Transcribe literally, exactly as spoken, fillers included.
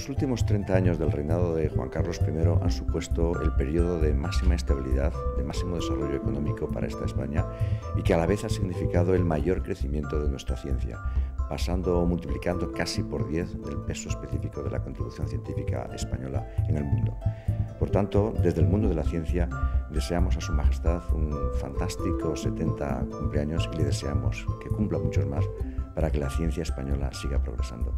Los últimos treinta años del reinado de Juan Carlos primero han supuesto el periodo de máxima estabilidad, de máximo desarrollo económico para esta España y que a la vez ha significado el mayor crecimiento de nuestra ciencia, pasando o multiplicando casi por diez del peso específico de la contribución científica española en el mundo. Por tanto, desde el mundo de la ciencia deseamos a Su Majestad un fantástico setenta cumpleaños y le deseamos que cumpla muchos más para que la ciencia española siga progresando.